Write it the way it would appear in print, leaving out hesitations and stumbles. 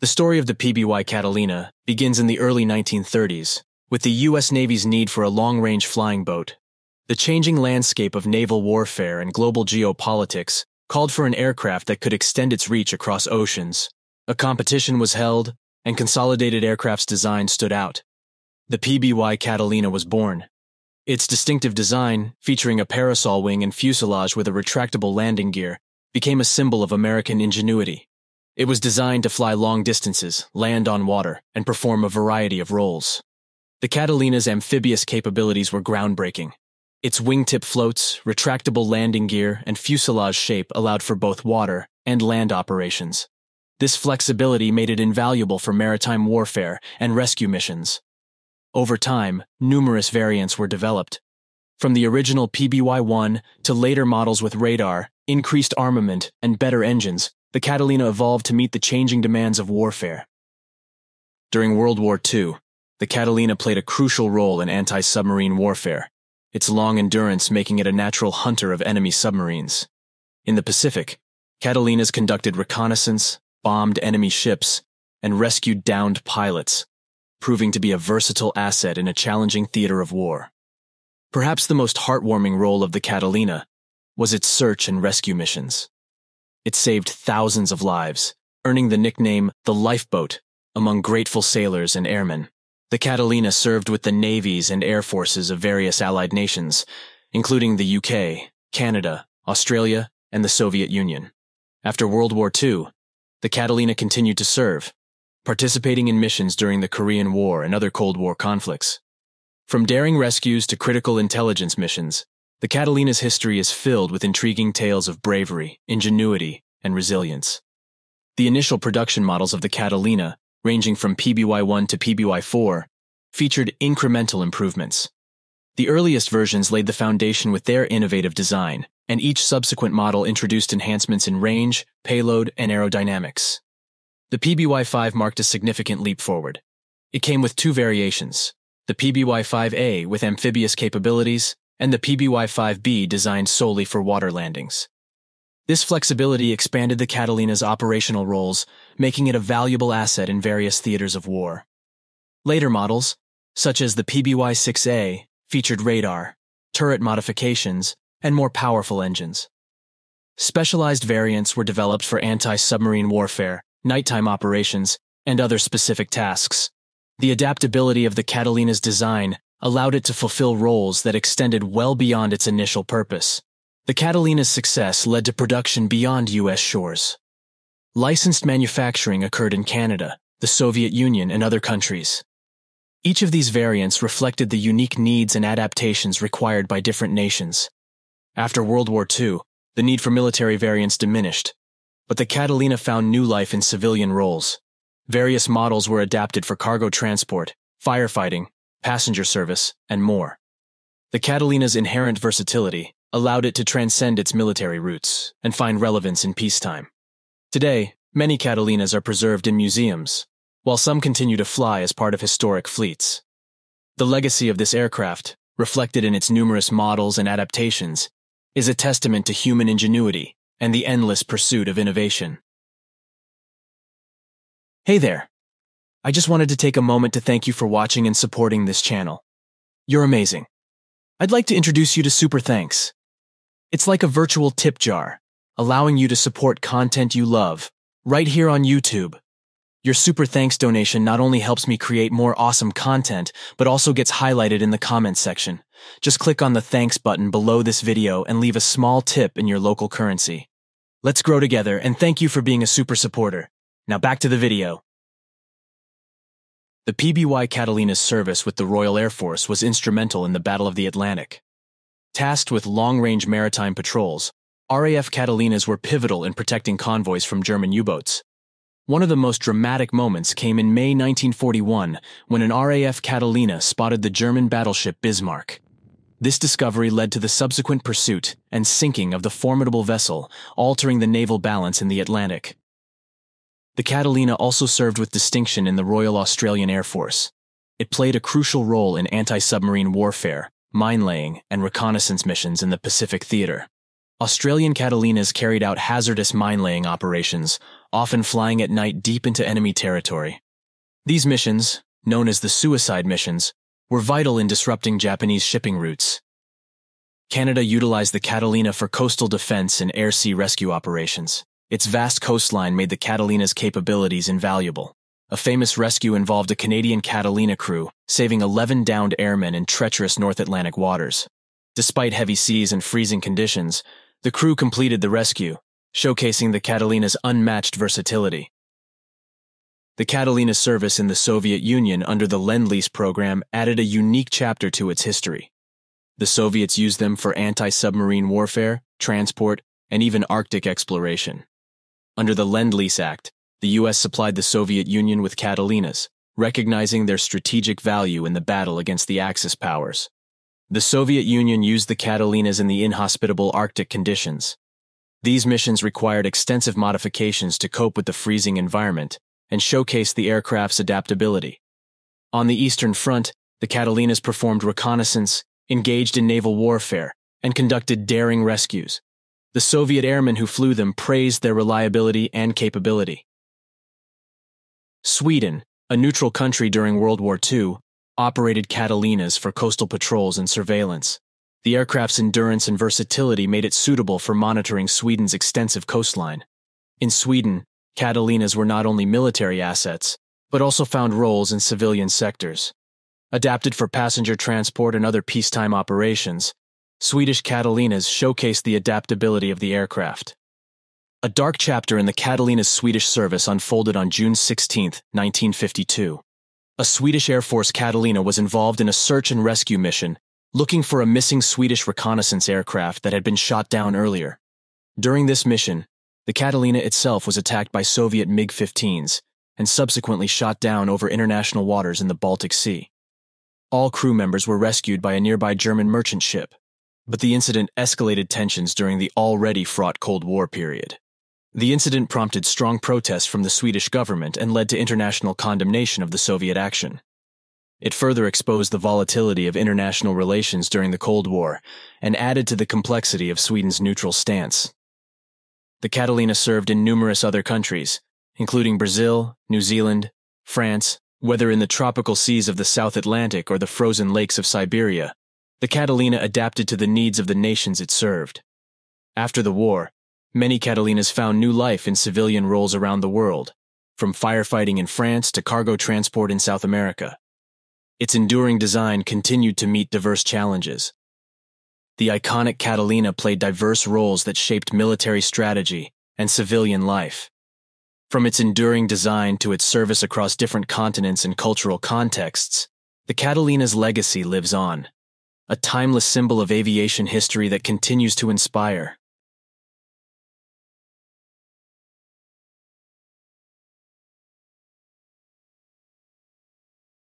The story of the PBY Catalina begins in the early 1930s, with the U.S. Navy's need for a long-range flying boat. The changing landscape of naval warfare and global geopolitics called for an aircraft that could extend its reach across oceans. A competition was held, and Consolidated Aircraft's design stood out. The PBY Catalina was born. Its distinctive design, featuring a parasol wing and fuselage with a retractable landing gear, became a symbol of American ingenuity. It was designed to fly long distances, land on water, and perform a variety of roles. The Catalina's amphibious capabilities were groundbreaking. Its wingtip floats, retractable landing gear, and fuselage shape allowed for both water and land operations. This flexibility made it invaluable for maritime warfare and rescue missions. Over time, numerous variants were developed. From the original PBY-1 to later models with radar, increased armament, and better engines, the Catalina evolved to meet the changing demands of warfare. During World War II, the Catalina played a crucial role in anti-submarine warfare, its long endurance making it a natural hunter of enemy submarines. In the Pacific, Catalinas conducted reconnaissance, bombed enemy ships, and rescued downed pilots, proving to be a versatile asset in a challenging theater of war. Perhaps the most heartwarming role of the Catalina was its search and rescue missions. It saved thousands of lives, earning the nickname the lifeboat among grateful sailors and airmen. The Catalina served with the navies and air forces of various allied nations, including the UK, Canada, Australia, and the Soviet Union. After World War II, the Catalina continued to serve, participating in missions during the Korean War and other Cold War conflicts. From daring rescues to critical intelligence missions, the Catalina's history is filled with intriguing tales of bravery, ingenuity, and resilience. The initial production models of the Catalina, ranging from PBY-1 to PBY-4, featured incremental improvements. The earliest versions laid the foundation with their innovative design, and each subsequent model introduced enhancements in range, payload, and aerodynamics. The PBY-5 marked a significant leap forward. It came with two variations, the PBY-5A with amphibious capabilities, and the PBY-5B designed solely for water landings. This flexibility expanded the Catalina's operational roles, making it a valuable asset in various theaters of war. Later models, such as the PBY-6A, featured radar, turret modifications, and more powerful engines. Specialized variants were developed for anti-submarine warfare, nighttime operations, and other specific tasks. The adaptability of the Catalina's design allowed it to fulfill roles that extended well beyond its initial purpose. The Catalina's success led to production beyond U.S. shores. Licensed manufacturing occurred in Canada, the Soviet Union, and other countries. Each of these variants reflected the unique needs and adaptations required by different nations. After World War II, the need for military variants diminished, but the Catalina found new life in civilian roles. Various models were adapted for cargo transport, firefighting, passenger service, and more. The Catalina's inherent versatility allowed it to transcend its military roots and find relevance in peacetime. Today, many Catalinas are preserved in museums, while some continue to fly as part of historic fleets. The legacy of this aircraft, reflected in its numerous models and adaptations, is a testament to human ingenuity and the endless pursuit of innovation. Hey there! I just wanted to take a moment to thank you for watching and supporting this channel. You're amazing. I'd like to introduce you to Super Thanks. It's like a virtual tip jar, allowing you to support content you love, right here on YouTube. Your Super Thanks donation not only helps me create more awesome content, but also gets highlighted in the comments section. Just click on the Thanks button below this video and leave a small tip in your local currency. Let's grow together, and thank you for being a super supporter. Now back to the video. The PBY Catalina's service with the Royal Air Force was instrumental in the Battle of the Atlantic. Tasked with long-range maritime patrols, RAF Catalinas were pivotal in protecting convoys from German U-boats. One of the most dramatic moments came in May 1941 when an RAF Catalina spotted the German battleship Bismarck. This discovery led to the subsequent pursuit and sinking of the formidable vessel, altering the naval balance in the Atlantic. The Catalina also served with distinction in the Royal Australian Air Force. It played a crucial role in anti-submarine warfare, mine-laying, and reconnaissance missions in the Pacific theater. Australian Catalinas carried out hazardous mine-laying operations, often flying at night deep into enemy territory. These missions, known as the suicide missions, were vital in disrupting Japanese shipping routes. Canada utilized the Catalina for coastal defense and air-sea rescue operations. Its vast coastline made the Catalina's capabilities invaluable. A famous rescue involved a Canadian Catalina crew, saving 11 downed airmen in treacherous North Atlantic waters. Despite heavy seas and freezing conditions, the crew completed the rescue, showcasing the Catalina's unmatched versatility. The Catalina's service in the Soviet Union under the Lend-Lease program added a unique chapter to its history. The Soviets used them for anti-submarine warfare, transport, and even Arctic exploration. Under the Lend-Lease Act, the U.S. supplied the Soviet Union with Catalinas, recognizing their strategic value in the battle against the Axis powers. The Soviet Union used the Catalinas in the inhospitable Arctic conditions. These missions required extensive modifications to cope with the freezing environment and showcased the aircraft's adaptability. On the Eastern Front, the Catalinas performed reconnaissance, engaged in naval warfare, and conducted daring rescues. The Soviet airmen who flew them praised their reliability and capability. Sweden, a neutral country during World War II, operated Catalinas for coastal patrols and surveillance. The aircraft's endurance and versatility made it suitable for monitoring Sweden's extensive coastline. In Sweden, Catalinas were not only military assets, but also found roles in civilian sectors. Adapted for passenger transport and other peacetime operations, Swedish Catalinas showcased the adaptability of the aircraft. A dark chapter in the Catalina's Swedish service unfolded on June 16, 1952. A Swedish Air Force Catalina was involved in a search and rescue mission, looking for a missing Swedish reconnaissance aircraft that had been shot down earlier. During this mission, the Catalina itself was attacked by Soviet MiG-15s and subsequently shot down over international waters in the Baltic Sea. All crew members were rescued by a nearby German merchant ship, but the incident escalated tensions during the already fraught Cold War period. The incident prompted strong protests from the Swedish government and led to international condemnation of the Soviet action. It further exposed the volatility of international relations during the Cold War and added to the complexity of Sweden's neutral stance. The Catalina served in numerous other countries, including Brazil, New Zealand, France. Whether in the tropical seas of the South Atlantic or the frozen lakes of Siberia, the Catalina adapted to the needs of the nations it served. After the war, many Catalinas found new life in civilian roles around the world, from firefighting in France to cargo transport in South America. Its enduring design continued to meet diverse challenges. The iconic Catalina played diverse roles that shaped military strategy and civilian life. From its enduring design to its service across different continents and cultural contexts, the Catalina's legacy lives on, a timeless symbol of aviation history that continues to inspire.